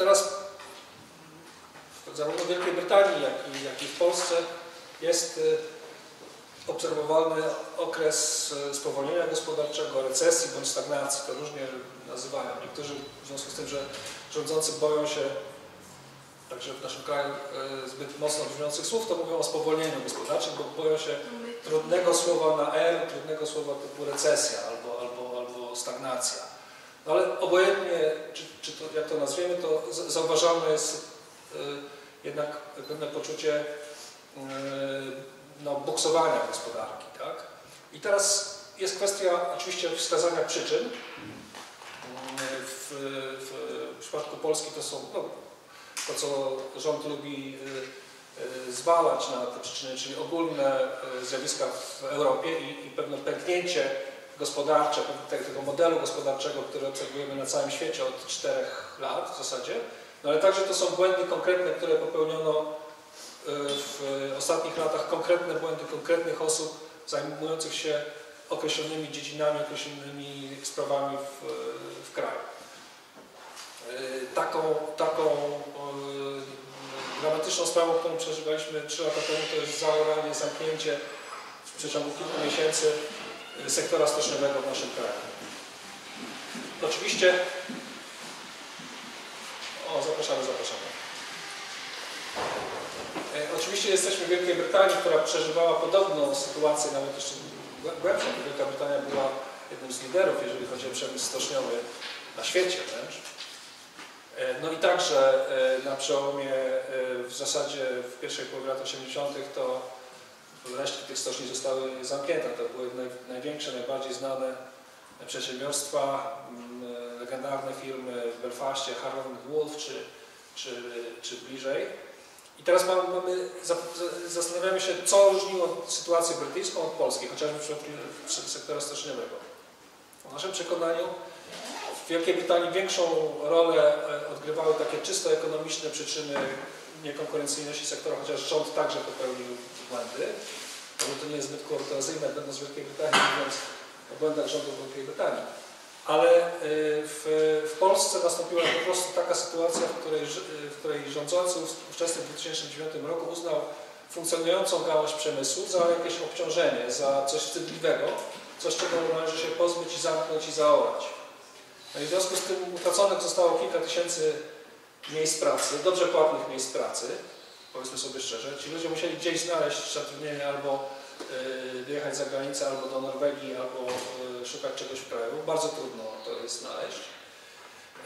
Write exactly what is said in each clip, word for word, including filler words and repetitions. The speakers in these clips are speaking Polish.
teraz zarówno w Wielkiej Brytanii, jak i, jak i w Polsce jest obserwowalny okres spowolnienia gospodarczego, recesji bądź stagnacji, to różnie nazywają. Niektórzy w związku z tym, że rządzący boją się, także w naszym kraju, zbyt mocno brzmiących słów, to mówią o spowolnieniu gospodarczym, bo boją się trudnego słowa na R, trudnego słowa typu recesja albo, albo, albo stagnacja. No ale obojętnie, czy, czy to, jak to nazwiemy, to zauważalne jest y, jednak pewne poczucie y, no, boksowania gospodarki, tak? I teraz jest kwestia oczywiście wskazania przyczyn. W, w, w przypadku Polski to są no, to, co rząd lubi y, y, zwalać na te przyczyny, czyli ogólne y, zjawiska w Europie i, i pewne pęknięcie gospodarcze, tego modelu gospodarczego, który obserwujemy na całym świecie od czterech lat w zasadzie, no ale także to są błędy konkretne, które popełniono w ostatnich latach, konkretne błędy konkretnych osób zajmujących się określonymi dziedzinami, określonymi sprawami w, w kraju. Taką, taką dramatyczną sprawą, którą przeżywaliśmy trzy lata temu, to jest zaoranie, zamknięcie w przeciągu kilku miesięcy sektora stoczniowego w naszym kraju. Oczywiście... O, zapraszamy, zapraszamy. E, oczywiście jesteśmy w Wielkiej Brytanii, która przeżywała podobną sytuację, nawet jeszcze głębszą, bo Wielka Brytania była jednym z liderów, jeżeli chodzi o przemysł stoczniowy na świecie wręcz. E, no i także e, na przełomie e, w zasadzie w pierwszej połowie lat osiemdziesiątych to resztki tych stoczni zostały zamknięte. To były naj, największe, najbardziej znane przedsiębiorstwa, m, legendarne firmy w Belfaście, Harrow and Wolff czy, czy, czy bliżej. I teraz mamy, mamy, zastanawiamy się, co różniło sytuację brytyjską od polskiej, chociażby w przypadku sektora stoczniowego. W naszym przekonaniu w Wielkiej Brytanii większą rolę odgrywały takie czysto ekonomiczne przyczyny niekonkurencyjności sektora, chociaż rząd także popełnił błędy, bo to nie jest zbyt kurtuazyjne, będąc z Wielkiej Brytanii, mówiąc o błędach rządu w Wielkiej Brytanii. Ale w, w Polsce nastąpiła po prostu taka sytuacja, w której, w której rządzący ówczesny w dwa tysiące dziewiątym roku uznał funkcjonującą gałąź przemysłu za jakieś obciążenie, za coś wstydliwego, coś, czego należy się pozbyć i zamknąć i zaorać. No i w związku z tym utraconych zostało kilka tysięcy miejsc pracy, dobrze płatnych miejsc pracy, powiedzmy sobie szczerze. Ci ludzie musieli gdzieś znaleźć zatrudnienie, albo y, wyjechać za granicę, albo do Norwegii, albo y, szukać czegoś w kraju. Bardzo trudno to jest znaleźć.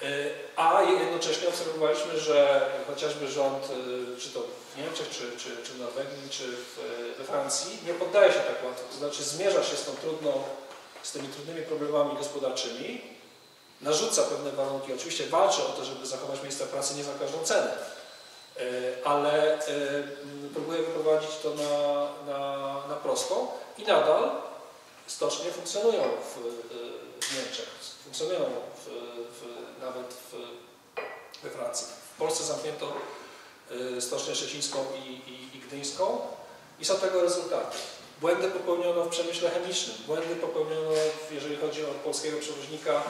Y, a jednocześnie obserwowaliśmy, że chociażby rząd, y, czy to w Niemczech, czy, czy, czy w Norwegii, czy w, we Francji, nie poddaje się tak łatwo. To znaczy zmierza się z tą trudną, z tymi trudnymi problemami gospodarczymi, narzuca pewne warunki, oczywiście walczy o to, żeby zachować miejsca pracy nie za każdą cenę, ale próbuje wyprowadzić to na, na, na prostą i nadal stocznie funkcjonują w, w Niemczech, funkcjonują w, w, nawet w, we Francji. W Polsce zamknięto stocznię szczecińską i, i, i gdyńską i są tego rezultaty. Błędy popełniono w przemyśle chemicznym, błędy popełniono, jeżeli chodzi o polskiego przewoźnika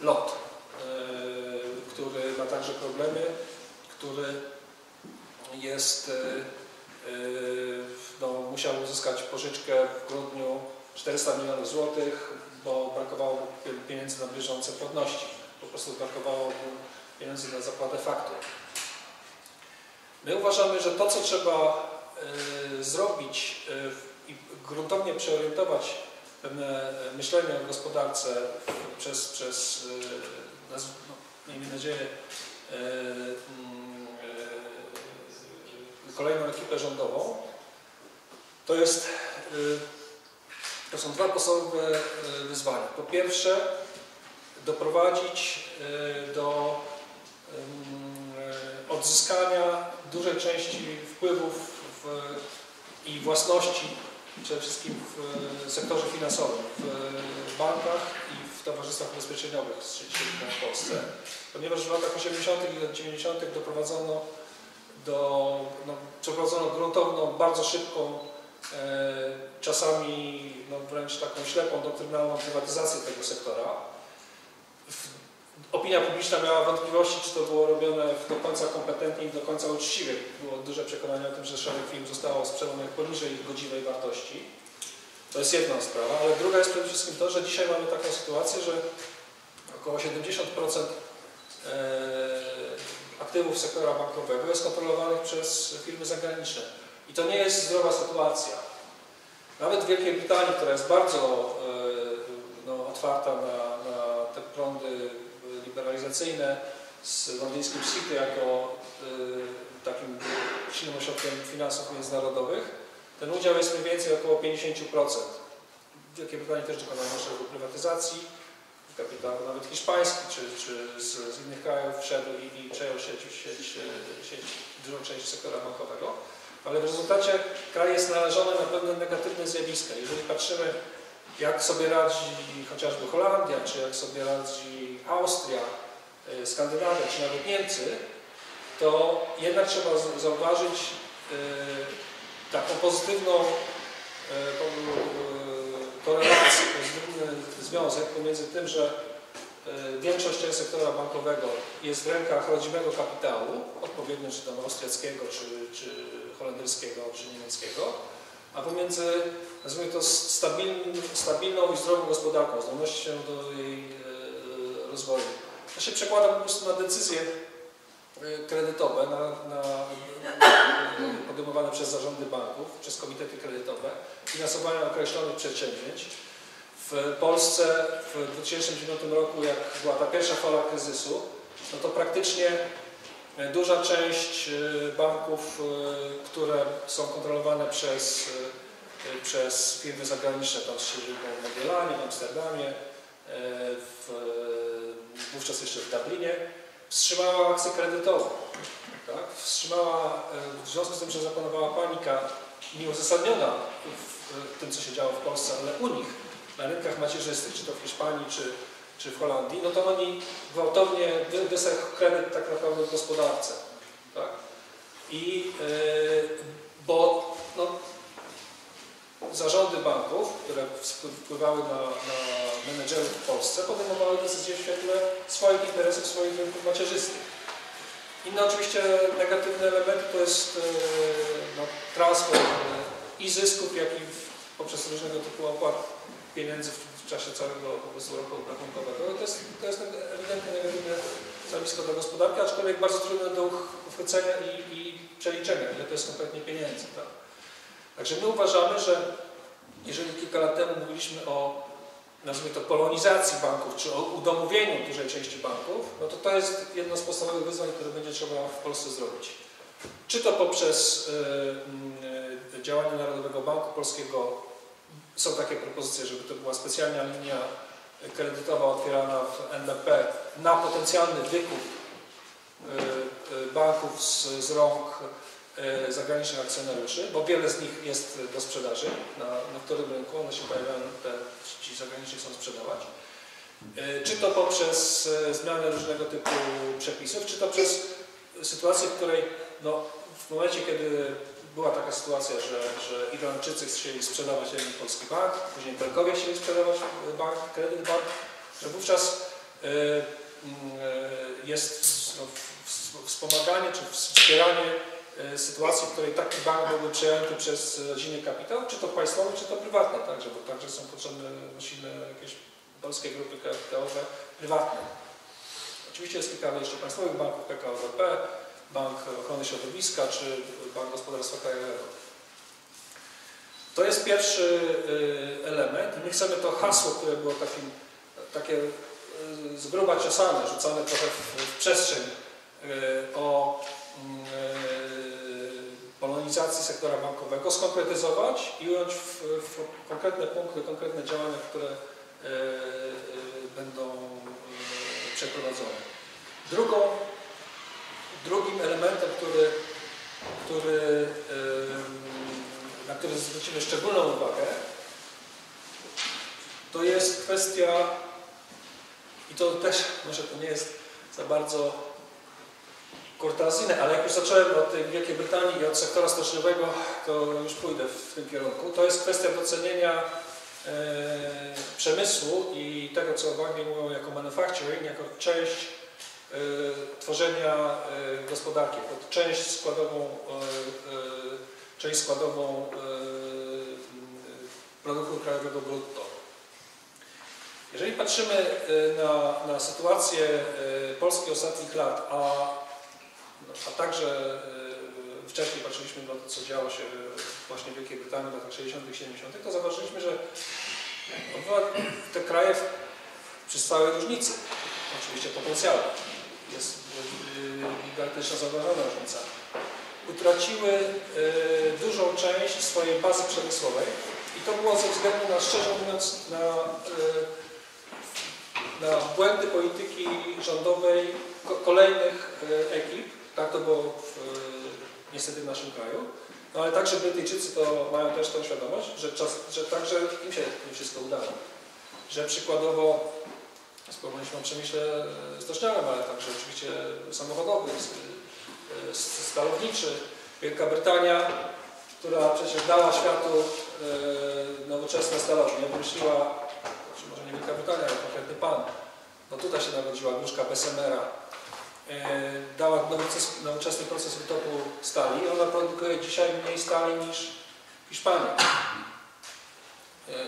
LOT, który ma także problemy, który jest, no, musiał uzyskać pożyczkę w grudniu czterysta milionów złotych, bo brakowało mu pieniędzy na bieżące płatności. Po prostu brakowało mu pieniędzy na zapłatę faktur. My uważamy, że to, co trzeba zrobić i gruntownie przeorientować pewne myślenie o gospodarce przez, przez no, miejmy nadzieję, kolejną ekipę rządową, to jest, to są dwa podstawowe wyzwania. Po pierwsze, doprowadzić do odzyskania dużej części wpływów w, i własności przede wszystkim w sektorze finansowym, w bankach i w towarzystwach ubezpieczeniowych w Polsce. Ponieważ w latach osiemdziesiątych i lat dziewięćdziesiątych doprowadzono do, no, przeprowadzono gruntowną, bardzo szybką, e, czasami no, wręcz taką ślepą, doktrynalną prywatyzację tego sektora. W, opinia publiczna miała wątpliwości, czy to było robione do końca kompetentnie i do końca uczciwie. Było duże przekonanie o tym, że szereg film zostało sprzedanych poniżej ich godziwej wartości. To jest jedna sprawa, ale druga jest przede wszystkim to, że dzisiaj mamy taką sytuację, że około siedemdziesiąt procent aktywów sektora bankowego jest kontrolowanych przez firmy zagraniczne. I to nie jest zdrowa sytuacja. Nawet w Wielkiej Brytanii, która jest bardzo no, otwarta na, na te prądy liberalizacyjne, z londyńskim City jako takim silnym ośrodkiem finansów międzynarodowych, ten udział jest mniej więcej około pięćdziesiąt procent. W Wielkiej Brytanii też dokonano szeregu prywatyzacji, kapitał nawet hiszpański czy, czy z, z innych krajów wszedł i, i przejął sieć, sieć, sieć, dużą część sektora bankowego, ale w rezultacie kraj jest narażony na pewne negatywne zjawiska. Jeżeli patrzymy, jak sobie radzi chociażby Holandia, czy jak sobie radzi Austria, Skandynawia, czy nawet Niemcy, to jednak trzeba zauważyć yy, taką pozytywną korelację, pozytywny związek pomiędzy tym, że większość sektora bankowego jest w rękach rodzimego kapitału, odpowiednio czy tam austriackiego, czy, czy holenderskiego, czy niemieckiego, a pomiędzy, nazwijmy to, stabilnym, stabilną i zdrową gospodarką, zdolnością do jej rozwoju. To się przekłada po prostu na decyzje kredytowe, na, na podejmowane przez zarządy banków, przez komitety kredytowe, finansowania określonych przedsięwzięć. W Polsce w dwa tysiące dziewiątym roku, jak była ta pierwsza fala kryzysu, no to praktycznie duża część banków, które są kontrolowane przez, przez firmy zagraniczne, tam w Mediolanie, w Amsterdamie, w, wówczas jeszcze w Dublinie, wstrzymała akcję kredytową. Tak? Wstrzymała, w związku z tym, że zapanowała panika nieuzasadniona w tym, co się działo w Polsce, ale u nich, na rynkach macierzystych, czy to w Hiszpanii, czy, czy w Holandii, no to oni gwałtownie wysechł kredyt tak naprawdę w gospodarce. Tak? I yy, bo no, zarządy banków, które wpływały na, na menedżerów w Polsce, podejmowały decyzje w świetle swoich interesów, swoich rynków macierzystych. Inne oczywiście negatywne elementy to jest no, transfer i zysków, jak i poprzez różnego typu opłat pieniędzy w czasie całego okresu roku rachunkowego. To jest, to jest ewidentnie negatywne zjawisko dla gospodarki, aczkolwiek bardzo trudne do uchwycenia i, i przeliczenia, ile to jest konkretnie pieniędzy. Tak? Także my uważamy, że jeżeli kilka lat temu mówiliśmy o, nazwijmy to, polonizacji banków, czy o udomowieniu dużej części banków, no to to jest jedno z podstawowych wyzwań, które będzie trzeba w Polsce zrobić. Czy to poprzez y, y, działanie Narodowego Banku Polskiego, są takie propozycje, żeby to była specjalna linia kredytowa otwierana w N B P na potencjalny wykup y, y, banków z, z rąk y, zagranicznych akcjonariuszy, bo wiele z nich jest do sprzedaży, na, na którym rynku one się pojawiają, te, ci zagraniczni chcą sprzedawać. Y, czy to poprzez y, zmianę różnego typu przepisów, czy to przez sytuację, w której no, w momencie, kiedy była taka sytuacja, że, że Irlandczycy chcieli sprzedawać jeden polski bank, później Belgowie chcieli sprzedawać bank, kredyt bank, że wówczas y, y, jest no, wspomaganie czy wspieranie y, sytuacji, w której taki bank byłby przejęty przez rodziny kapitał, czy to państwowy, czy to prywatny, także, bo także są potrzebne silne jakieś polskie grupy kapitałowe prywatne. Oczywiście jest kilka jeszcze państwowych banków, P K O B P, Bank Ochrony Środowiska, czy Bank Gospodarstwa Krajowego. To jest pierwszy element. My chcemy to hasło, które było takim, takie z gruba ciosane, rzucane trochę w przestrzeń o polonizacji sektora bankowego, skonkretyzować i ująć w, w konkretne punkty, konkretne działania, które będą przeprowadzone. Drugą Drugim elementem, który, który, na który zwrócimy szczególną uwagę, to jest kwestia, i to też może to nie jest za bardzo kurtazyjne, ale jak już zacząłem od tej Wielkiej Brytanii i od sektora stoczniowego, to już pójdę w tym kierunku. To jest kwestia docenienia przemysłu i tego, co Wagner mówią jako manufacturing, jako część tworzenia gospodarki, pod część składową, część składową produktu krajowego brutto. Jeżeli patrzymy na, na sytuację Polski ostatnich lat, a, a także wcześniej patrzyliśmy na to, co działo się właśnie w Wielkiej Brytanii w latach sześćdziesiątych, siedemdziesiątych, to zauważyliśmy, że te kraje przystały różnicy, oczywiście potencjalne, jest gigantyczna zauważona różnica, utraciły dużą część swojej bazy przemysłowej i to było ze względu na, szczerze mówiąc, na, na błędy polityki rządowej kolejnych ekip, tak to było w, niestety w naszym kraju. No ale także Brytyjczycy to mają też tą świadomość, że, czas, że także im się nie wszystko udało. Że przykładowo wspomnieliśmy o przemyśle stoczniowym, ale także oczywiście samochodowy, stalowniczy. Wielka Brytania, która przecież dała światu nowoczesne stalownie, wymyśliła, czy może nie Wielka Brytania, ale konkretny pan, no tutaj się narodziła gruszka Bessemera, dała nowoczesny proces wytopu stali i ona produkuje dzisiaj mniej stali niż Hiszpania.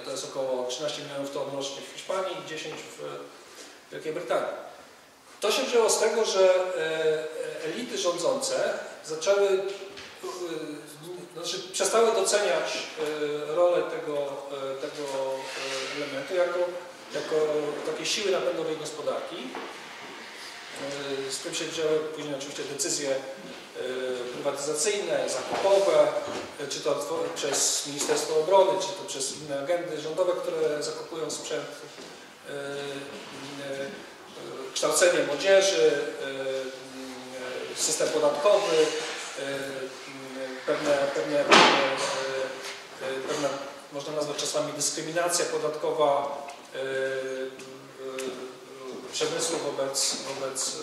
To jest około trzynaście milionów ton rocznie w Hiszpanii i dziesięć w Wielkiej Brytanii. To się wzięło z tego, że elity rządzące zaczęły, znaczy przestały doceniać rolę tego, tego elementu jako, jako takiej siły napędowej gospodarki. Z tym się wzięły później oczywiście decyzje prywatyzacyjne, zakupowe, czy to przez Ministerstwo Obrony, czy to przez inne agendy rządowe, które zakupują sprzęt, kształcenie młodzieży, system podatkowy, pewne, pewne, pewne można nazwać czasami dyskryminacja podatkowa przemysłu wobec, wobec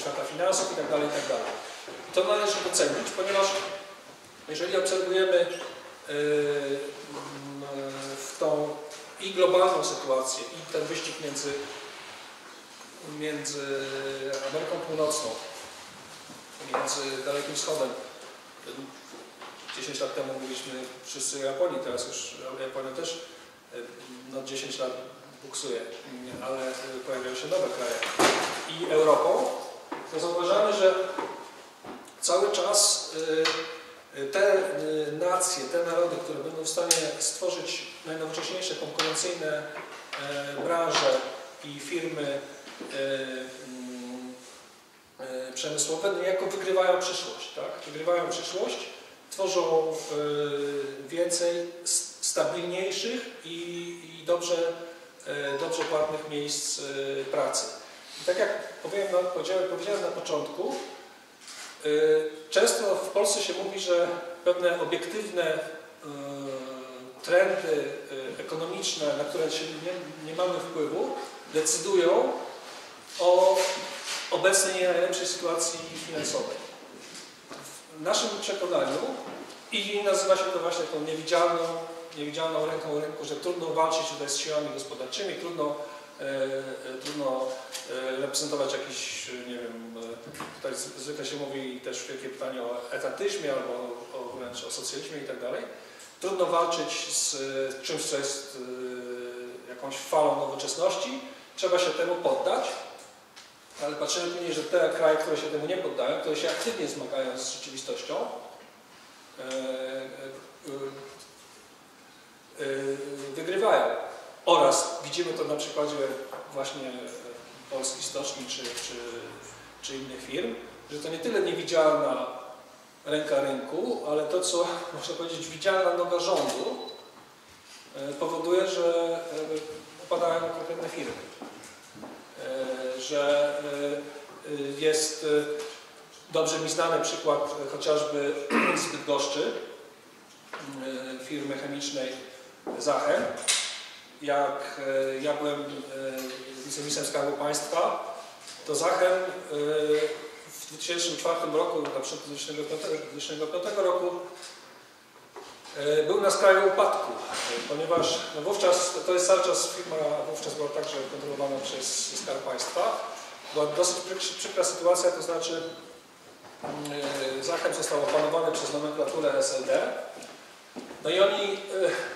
świata finansów itd., itd. To należy docenić, ponieważ jeżeli obserwujemy w tą i globalną sytuację, i ten wyścig między, między Ameryką Północną, między Dalekim Wschodem, dziesięć lat temu mówiliśmy wszyscy o Japonii, teraz już Japonia też no dziesięć lat buksuje, ale pojawiają się nowe kraje. I Europą, to zauważamy, że cały czas te nacje, te narody, które będą w stanie stworzyć najnowocześniejsze, konkurencyjne branże i firmy przemysłowe, niejako wygrywają przyszłość, tak? Wygrywają przyszłość, tworzą więcej stabilniejszych i dobrze dobrze płatnych miejsc pracy. I tak jak powiem, no, powiedziałem, powiedziałem na początku, yy, często w Polsce się mówi, że pewne obiektywne yy, trendy yy, ekonomiczne, na które się nie, nie mamy wpływu, decydują o obecnej nie najlepszej sytuacji finansowej. W naszym przekonaniu i nazywa się to właśnie tą niewidzialną niewidzialną ręką rynku, że trudno walczyć tutaj z siłami gospodarczymi, trudno, e, trudno reprezentować jakiś, nie wiem, tutaj zwykle się mówi też wielkie pytanie o etatyzmie albo o, wręcz o socjalizmie i tak dalej. Trudno walczyć z czymś, co jest e, jakąś falą nowoczesności, trzeba się temu poddać, ale patrzymy później, że te kraje, które się temu nie poddają, które się aktywnie zmagają z rzeczywistością, e, e, wygrywają. Oraz widzimy to na przykładzie właśnie polskich stoczni czy, czy, czy innych firm, że to nie tyle niewidzialna ręka rynku, ale to, co można powiedzieć, widzialna noga rządu powoduje, że upadają konkretne firmy. Że jest dobrze mi znany przykład chociażby z Bydgoszczy, firmy chemicznej Zachem. Jak ja byłem wiceministrem Skarbu Państwa, to Zachem w dwa tysiące czwartym roku, na przykład dwa tysiące piątego roku, był na skraju upadku, ponieważ wówczas, to jest cały czas firma, wówczas była także kontrolowana przez Skarb Państwa. Była dosyć przykra sytuacja, to znaczy Zachem został opanowany przez nomenklaturę S L D. No i oni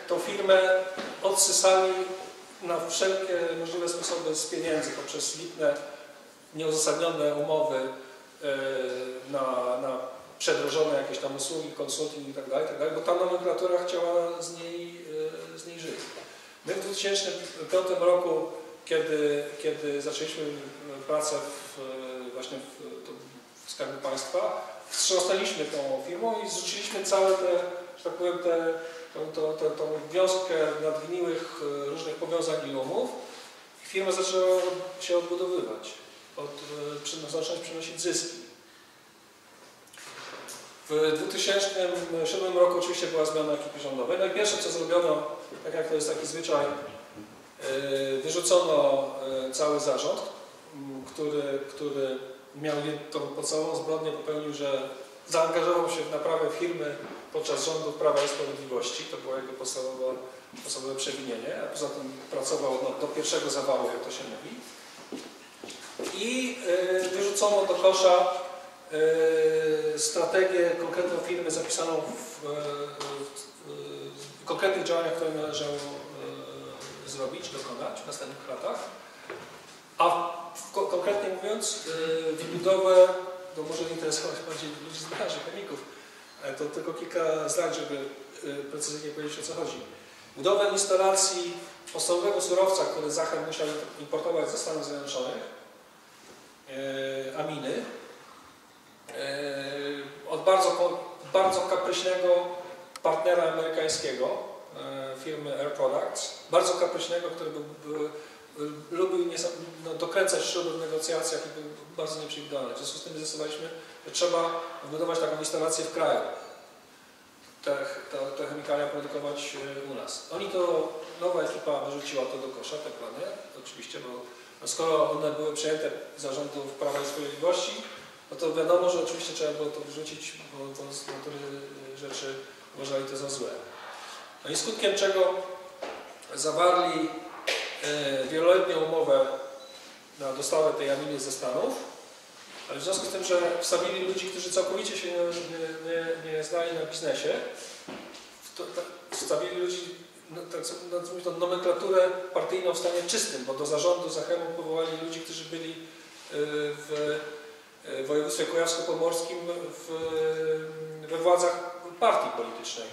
tą firmę odsysali na wszelkie możliwe sposoby z pieniędzy poprzez liczne nieuzasadnione umowy na, na przedrożone jakieś tam usługi, konsulting itd., itd., bo ta nomenklatura chciała z niej, z niej żyć. My w dwa tysiące piątym roku, kiedy, kiedy zaczęliśmy pracę w, właśnie w, w Skarbie Państwa, wstrząsnęliśmy tą firmą i zrzuciliśmy całe te, że tak powiem, te, tą, tą, tą, tą wiązkę nadgniłych różnych powiązań i umów. Firma zaczęła się odbudowywać, od, zaczęła przynosić zyski. W dwa tysiące siódmym roku oczywiście była zmiana ekipy rządowej. No i pierwsze co zrobiono, tak jak to jest taki zwyczaj, wyrzucono cały zarząd, który, który miał tą podstawową zbrodnię, popełnił, że zaangażował się w naprawę firmy podczas rządu Prawa i Sprawiedliwości. To było jego podstawowe, podstawowe przewinienie, a poza tym pracował do, do pierwszego zawału, jak to się mówi. I wyrzucono do kosza strategię konkretną firmy zapisaną w, w konkretnych działaniach, które należało zrobić, dokonać w następnych latach, a w, konkretnie mówiąc wybudowę, to może interesować bardziej ludzi z branży, chemików, to tylko kilka zdań, żeby precyzyjnie powiedzieć, o co chodzi. Budowę instalacji podstawowego surowca, który Zachem musiał importować ze Stanów Zjednoczonych, aminy, od bardzo, bardzo kapryśnego partnera amerykańskiego, firmy Air Products, bardzo kapryśnego, który był, był, lubił niesam, no, dokręcać śruby w negocjacjach i był bardzo nieprzewidywalny. W związku z tym zdecydowaliśmy, że trzeba wbudować taką instalację w kraju, te, te, te chemikalia produkować u nas. Oni to, nowa ekipa wyrzuciła to do kosza, te plany, oczywiście, bo no, skoro one były przyjęte zarządów Prawa i Sprawiedliwości, no to wiadomo, że oczywiście trzeba było to wyrzucić, bo to niektóre rzeczy uważali to za złe. No i skutkiem czego zawarli y, wieloletnią umowę na dostawę tej aminy ze Stanów, ale w związku z tym, że wstawili ludzi, którzy całkowicie się nie, nie, nie znali na biznesie, to, to wstawili ludzi, no, tak, no, tą nomenklaturę partyjną w stanie czystym, bo do zarządu Zachemu powołali ludzi, którzy byli y, w w województwie kujawsko-pomorskim w, we władzach partii politycznej.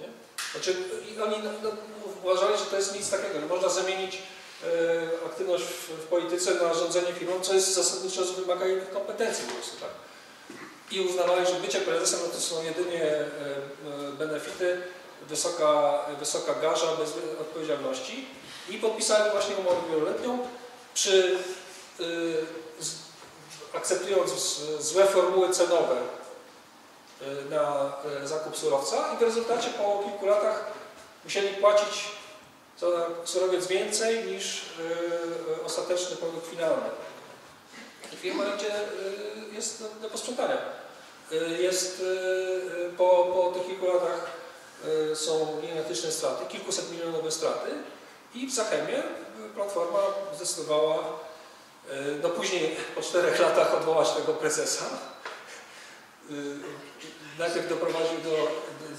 Nie? Znaczy, oni no, uważali, że to jest nic takiego, że można zamienić e, aktywność w, w polityce na rządzenie firmą, co jest zasadniczo wymaga innych kompetencji po prostu, tak? I uznawali, że bycie prezesem no to są jedynie e, benefity, wysoka, wysoka garza bez odpowiedzialności i podpisali właśnie umowę wieloletnią przy e, z, akceptując złe formuły cenowe na zakup surowca i w rezultacie po kilku latach musieli płacić za surowiec więcej niż ostateczny produkt finalny. I firma gdzie jest do posprzątania. Jest po, po tych kilku latach są gigantyczne straty, kilkuset milionowe straty i w Zachemie Platforma zdecydowała no później, po czterech latach odwołać tego prezesa. Najpierw doprowadził do,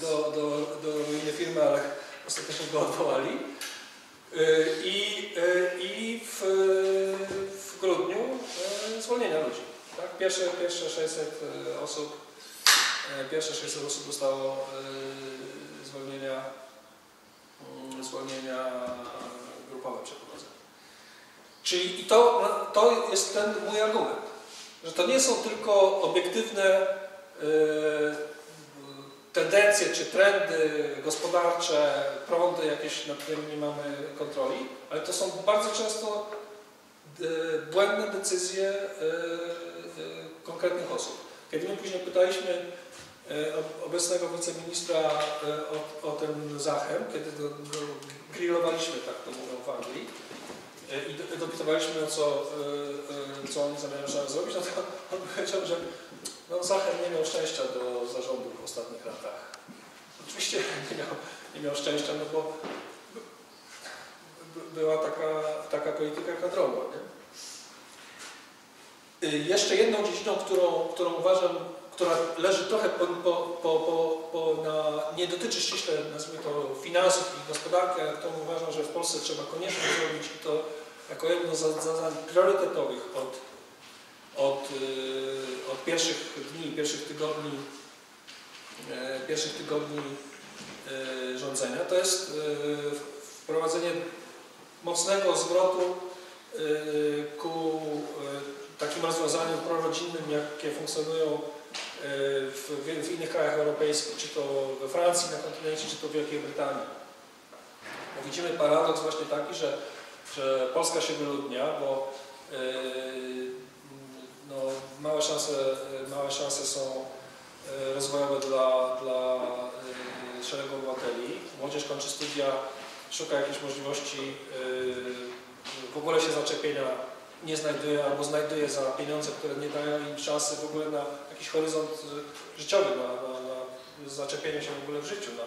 do, do, do ruiny firmy, ale ostatecznie go odwołali. I, i w, w grudniu zwolnienia ludzi. Tak? Pierwsze, pierwsze, sześćset osób, pierwsze sześćset osób dostało zwolnienia, zwolnienia grupowe przeprowadzone. Czyli i to, to jest ten mój argument, że to nie są tylko obiektywne yy, tendencje czy trendy gospodarcze, prądy jakieś, nad którymi nie mamy kontroli, ale to są bardzo często yy, błędne decyzje yy, yy, konkretnych osób. Kiedy my później pytaliśmy yy, obecnego wiceministra yy, o, o ten Zachem, kiedy do, do grillowaliśmy, tak to mówią w Anglii, i dopytowaliśmy, co, co oni zamierzają zrobić, no to on powiedział, że no Zachem nie miał szczęścia do zarządu w ostatnich latach. oczywiście nie miał, nie miał szczęścia, no bo była taka, taka polityka kadrowa. Nie? Jeszcze jedną dziedziną, którą, którą uważam, która leży trochę po, po, po, po na, nie dotyczy ściśle, nazwijmy to, finansów i gospodarki, ale którą uważam, że w Polsce trzeba koniecznie zrobić i to jako jedno z zadań priorytetowych od, od, od pierwszych dni, pierwszych tygodni, pierwszych tygodni rządzenia, to jest wprowadzenie mocnego zwrotu ku takim rozwiązaniom prorodzinnym, jakie funkcjonują w, w innych krajach europejskich, czy to we Francji, na kontynencie, czy to w Wielkiej Brytanii. Bo widzimy paradoks właśnie taki, że, że Polska się wyludnia, bo yy, no, małe, szanse, małe szanse są rozwojowe dla, dla szeregu obywateli. Młodzież kończy studia, szuka jakiejś możliwości yy, w ogóle się zaczepienia, nie znajduje albo znajduje za pieniądze, które nie dają im szansy w ogóle na jakiś horyzont życiowy, na, na, na zaczepienie się w ogóle w życiu, na,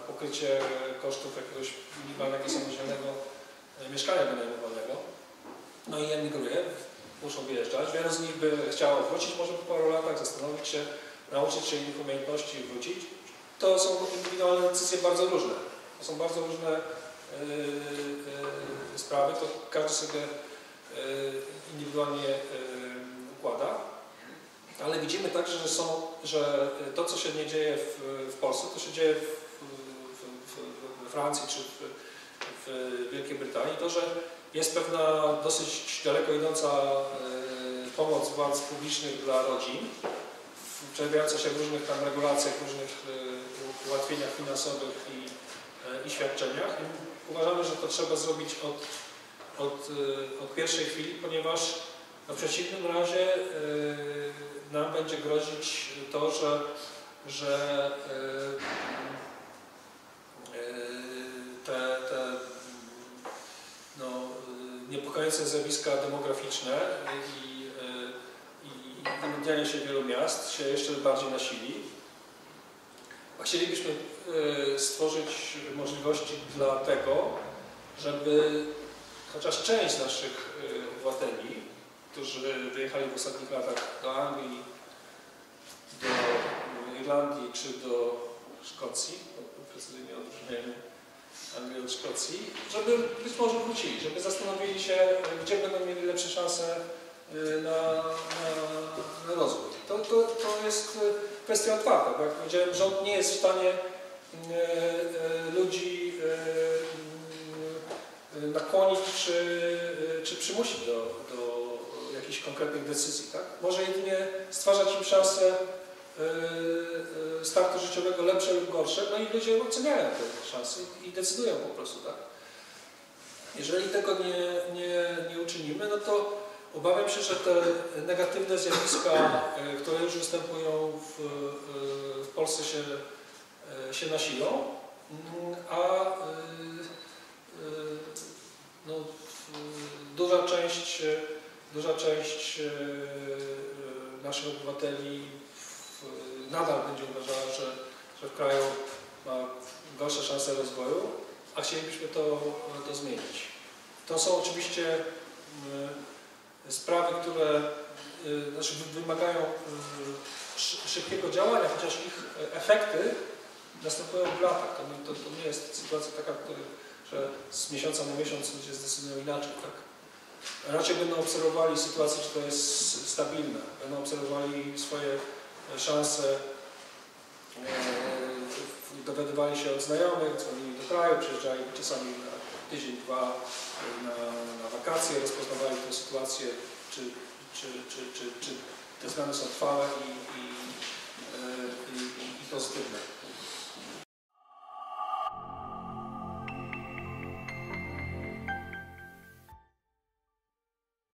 na pokrycie kosztów jakiegoś minimalnego, samodzielnego mieszkania wynajmowanego. No i emigruje, muszą wyjeżdżać. Wielu z nich by chciało wrócić może po paru latach, zastanowić się, nauczyć się innych umiejętności i wrócić. To są indywidualne decyzje bardzo różne. To są bardzo różne yy, yy, sprawy, to każdy sobie indywidualnie układa, ale widzimy także, że, są, że to, co się nie dzieje w, w Polsce, to się dzieje w, w, w, we Francji czy w, w Wielkiej Brytanii, to, że jest pewna dosyć daleko idąca pomoc władz publicznych dla rodzin, przejawiająca się w różnych tam regulacjach, różnych ułatwieniach finansowych i, i świadczeniach. I uważamy, że to trzeba zrobić od Od, od pierwszej chwili, ponieważ no w przeciwnym razie yy, nam będzie grozić to, że, że yy, yy, te, te no, niepokojące zjawiska demograficzne i wyludnianie się wielu miast się jeszcze bardziej nasili. A chcielibyśmy yy, stworzyć możliwości dla tego, żeby chociaż część naszych obywateli, którzy wyjechali w ostatnich latach do Anglii, do Irlandii czy do Szkocji, precyzyjnie odróżniamy Anglię od Szkocji, żeby być może wrócili, żeby zastanowili się, gdzie będą mieli lepsze szanse na, na, na rozwój. To, to, to jest kwestia otwarta, bo jak powiedziałem, rząd nie jest w stanie ludzi nakłonić czy, czy przymusić do, do jakichś konkretnych decyzji, tak? Może jedynie stwarzać im szanse startu życiowego lepsze lub gorsze, no i ludzie oceniają te szanse i decydują po prostu, tak? Jeżeli tego nie, nie, nie uczynimy, no to obawiam się, że te negatywne zjawiska, które już występują w, w Polsce się, się nasilą, a no, duża część, duża część naszych obywateli nadal będzie uważała, że, że w kraju ma gorsze szanse rozwoju, a chcielibyśmy to, to zmienić. To są oczywiście sprawy, które znaczy wymagają szybkiego działania, chociaż ich efekty następują w latach. To, to, to nie jest sytuacja taka, w której że z miesiąca na miesiąc ludzie zdecydują inaczej, tak? Raczej będą obserwowali sytuację, czy to jest stabilne. Będą obserwowali swoje szanse, e, dowiadywali się od znajomych, dzwonili do kraju, przyjeżdżali czasami na tydzień, dwa na, na wakacje, rozpoznawali tę sytuację, czy, czy, czy, czy, czy te zmiany są trwałe i, i, e, i, i, i pozytywne.